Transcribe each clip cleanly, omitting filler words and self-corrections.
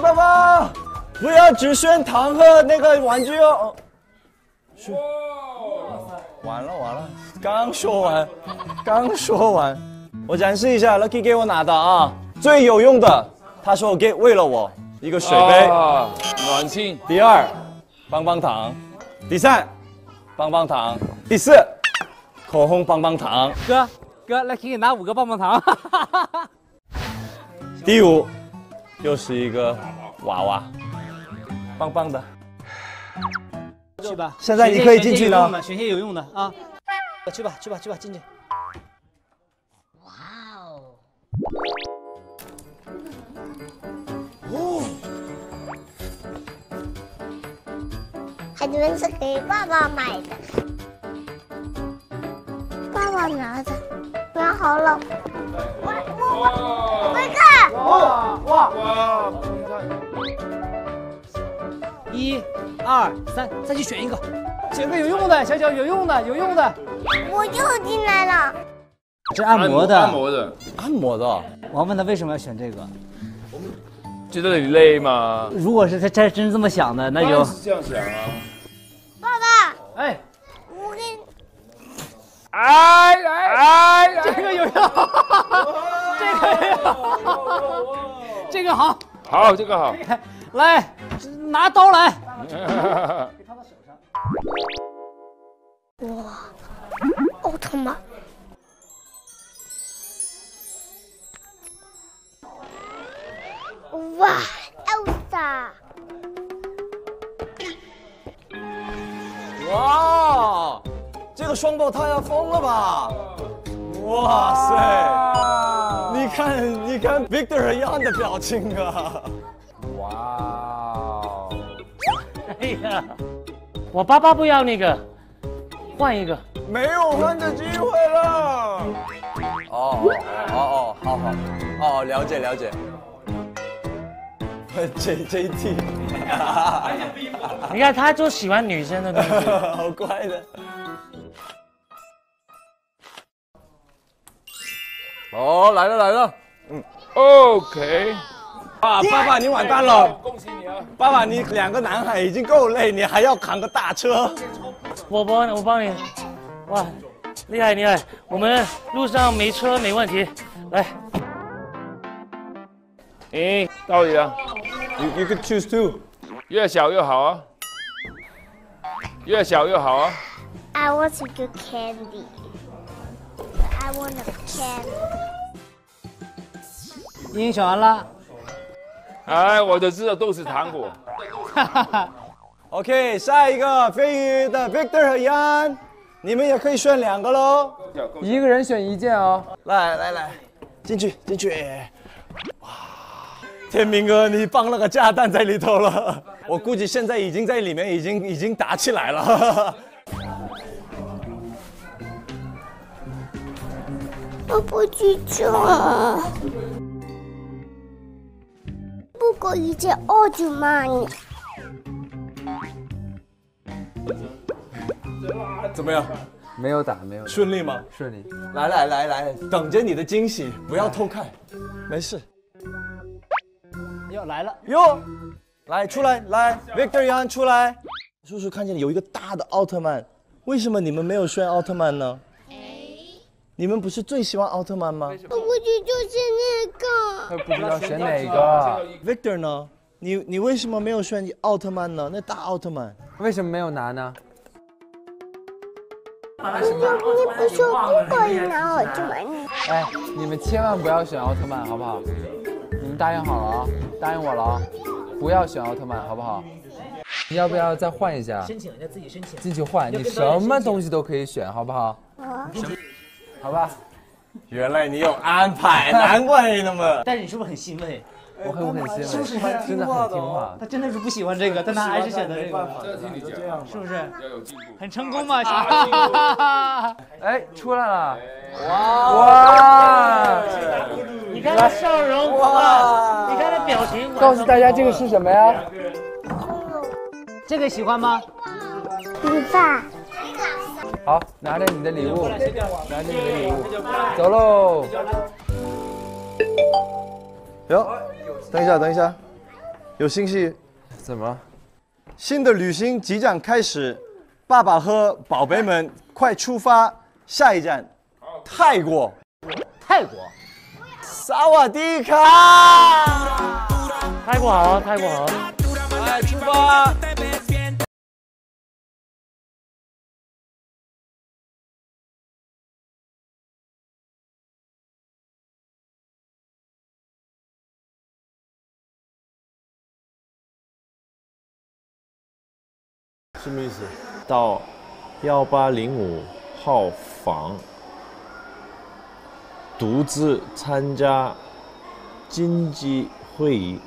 爸爸，不要只选糖和那个玩具哦。是。完了完了，刚说完，刚说完。我展示一下 ，Lucky 给我拿的啊，最有用的。他说为了我一个水杯，暖心。第二，棒棒糖。第三，棒棒糖。第四，口红棒棒糖。哥 ，Lucky 给你拿5个棒棒糖。第五，又是一个娃娃，棒棒的。 去吧，现在你可以进去了。选些有用的啊！去吧，去吧，去吧，进去。哇哦！哦！孩子们是给爸爸买的，爸爸拿着，拿好了。我看！1、2、3，再去选一个，选个有用的，小小有用的，有用的。我又进来了。这按摩的。我问他为什么要选这个，我们觉得你累吗？如果是他真这么想的，那就这样想啊。爸爸，哎，我给你，哎，这个有用，这个好，好，这个好，来。 拿刀来，给他的手上。哇，奥特曼！哇，奥萨！哇，这个双胞胎要疯了吧？哇塞！你看 Victor Yang 的表情啊！哇！ 哎呀，我爸爸不要那个，换一个。没有换的机会了。哦，好好，哦，了解了解。JT， 你看他就喜欢女生的东西，好乖的。哦，来了，嗯 ，OK。 啊，爸爸，你完蛋了！恭喜你啊！爸爸，你2个男孩已经够累，你还要扛个大车。我帮你。哇，厉害！我们路上没车没问题。来，哎，到你了。You could choose two。越小越好啊。越小越好啊。I want to get candy. I want a candy. 已经选完了。 哎，我就知道都是糖果。OK， 下一个飞鱼的 Victor 和 Yan， 你们也可以选2个喽，一个人选1件哦。来，进去。哇，天明哥，你放了个炸弹在里头了，我估计现在已经在里面已经打起来了。我不去吃。 不过一件奥特曼。怎么样？没有打。顺利吗？顺利。来，等着你的惊喜，不要偷看。没事。哟，来了哟！来，出来，来 ，Victor Yang 出来。叔叔看见有一个大的奥特曼，为什么你们没有选奥特曼呢？你们不是最喜欢奥特曼吗？我估计就是那个。 他不知道选哪个 ，Victor 呢？你为什么没有选奥特曼呢？那大奥特曼为什么没有拿呢？你不说不可以拿奥特曼。哎，你们千万不要选奥特曼，好不好？你们答应好了啊，答应我了啊，不要选奥特曼，好不好？你要不要再换一下？申请人家自己申请。进去换，你什么东西都可以选，好不好？啊，好吧。 原来你有安排，难怪你那么。但是你是不是很欣慰？我很欣慰，是不是真的很听话？他真的是不喜欢这个，但他还是选择这个。是不是？要有进步。很成功嘛！哎，出来了！哇！你看他笑容，哇！你看他表情。告诉大家这个是什么呀？这个喜欢吗？理发。 好，拿着你的礼物，走喽。哟，等一下，有新戏？怎么？新的旅行即将开始，爸爸和宝贝们快出发！下一站，泰国。泰国。萨瓦迪卡！泰国好，泰国好。来，出发！ 什么意思？到1805号房独自参加经济会议，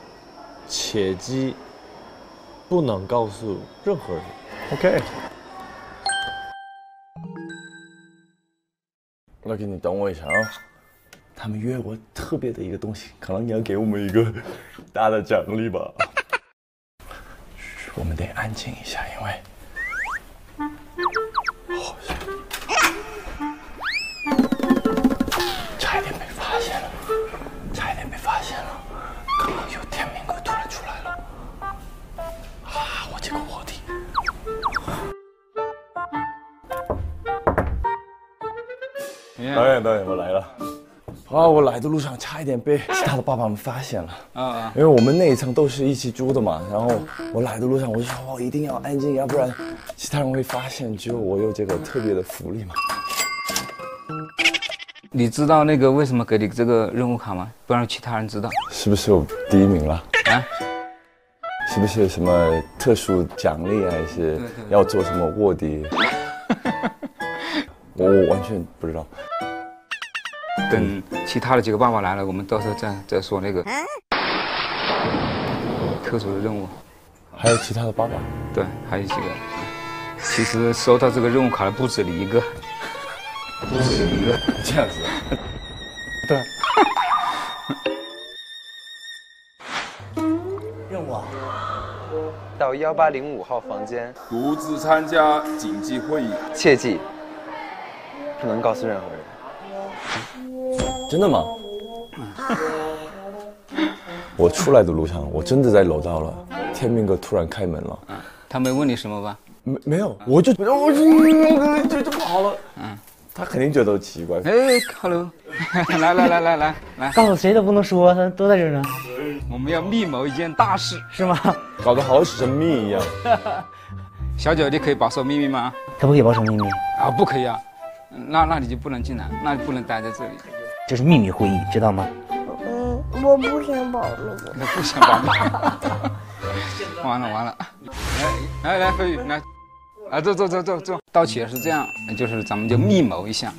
切记不能告诉任何人。OK。Lucky， 你等我一下啊！他们约我特别的一个东西，可能你要给我们一个大的奖励吧。我们得安静一下，因为。 差一点被发现了，刚刚有天明哥突然出来了，啊，我这个卧底。导演，导演，我来了。啊，我来的路上差一点被其他的爸爸们发现了，因为我们那一层都是一起住的嘛。然后我来的路上我就说，我一定要安静，要不然其他人会发现，只有我有这个特别的福利嘛。 你知道那个为什么给你这个任务卡吗？不让其他人知道。是不是我第一名了？啊？是不是有什么特殊奖励，还是要做什么卧底？我完全不知道。等其他的几个爸爸来了，我们到时候再说那个特殊的任务。还有其他的爸爸？对，还有几个。其实收到这个任务卡的不止你一个。 不是一个这样子、啊，对。任务、啊、到1805号房间，独自参加紧急会议，切记不能告诉任何人。真的吗？我出来的路上，我真的在楼道了，天明哥突然开门了。嗯、他没问你什么吧？没有，我就跑了。嗯。 他肯定觉得奇怪。哎 ，hello， 来，告诉谁都不能说，他都在这儿呢。我们要密谋一件大事，是吗？搞得好神秘一样。小九，你可以保守秘密吗？可不可以保守秘密啊？不可以啊，那你就不能进来，那你不能待在这里。这是秘密会议，知道吗？嗯，我不想保密。那不想保密。完了，来，飞宇来。 啊，坐，到齐了是这样，就是咱们就密谋一下，